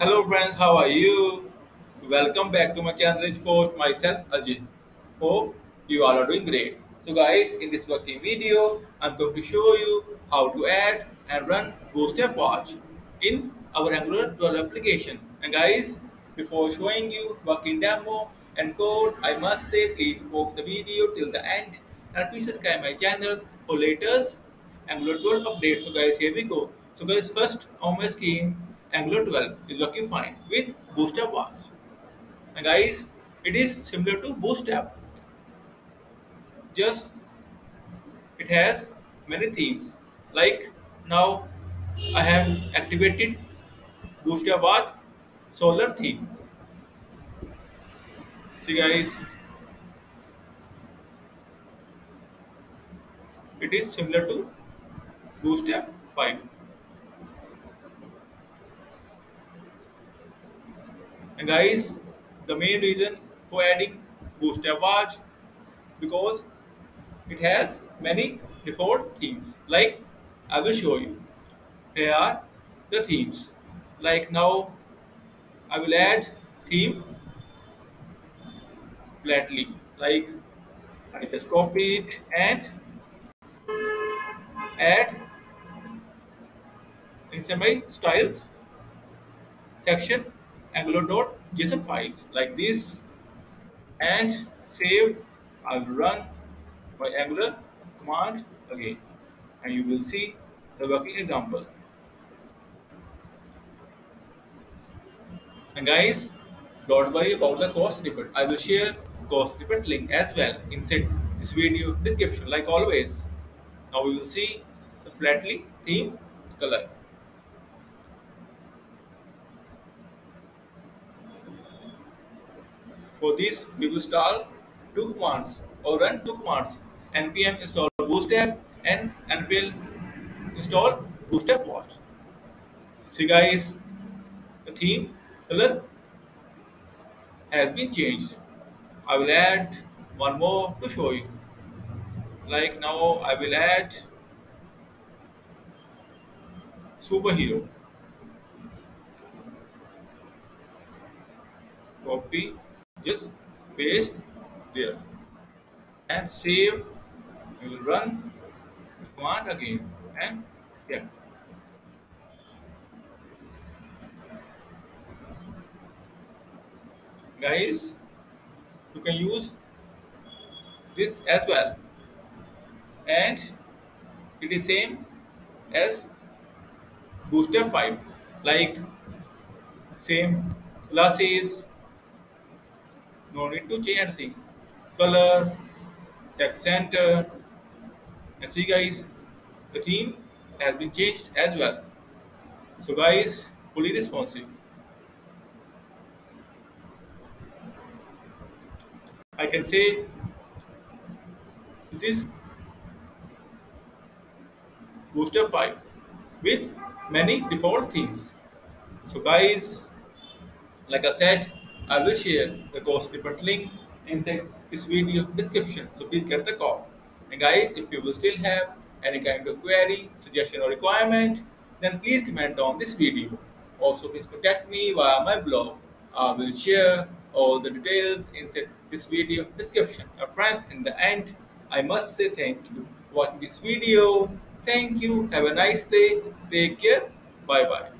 Hello friends, how are you? Welcome back to my channel. Report myself Ajit. Hope you all are doing great. So guys, in this working video, I'm going to show you how to add and run Bootstrap watch in our Angular 12 application. And guys, before showing you working demo and code, I must say please watch the video till the end and please subscribe my channel for latest Angular 12 updates. So guys, here we go. So guys, first on my screen, Angular 12 is working fine with Bootstrap watch, and guys, it is similar to Bootstrap, just it has many themes. Like now I have activated Bootstrap watch solar theme. See guys, it is similar to Bootstrap 5. And guys, the main reason for adding Bootstrap watch because it has many default themes. Like I will show you. Here are the themes. Like now, I will add theme flatly. Like I just copy it and add inside my styles section. Angular.json files like this and save. I'll run my Angular command again and you will see the working example. And guys, don't worry about the code snippet. I will share code snippet link as well inside this video description like always. Now we will see the flatly theme color. For this, we will install two commands or run two commands: npm install bootstrap and npm install bootstrap watch. See guys, the theme color has been changed. I will add one more to show you. Like now, I will add superhero. Copy. Just paste there and save. We will run the command again and yeah. Guys, you can use this as well and it is same as Bootstrap 5, like same classes. No need to change anything. Color, text center, and see guys, the theme has been changed as well. So guys, fully responsive. I can say this is Bootstrap 5 with many default themes. So guys, like I said, I will share the code snippet link inside this video description, so please get the code. And guys, if you will still have any kind of query, suggestion or requirement, then please comment on this video. Also, please contact me via my blog. I will share all the details inside this video description. And friends, in the end, I must say thank you for watching this video. Thank you. Have a nice day. Take care. Bye bye.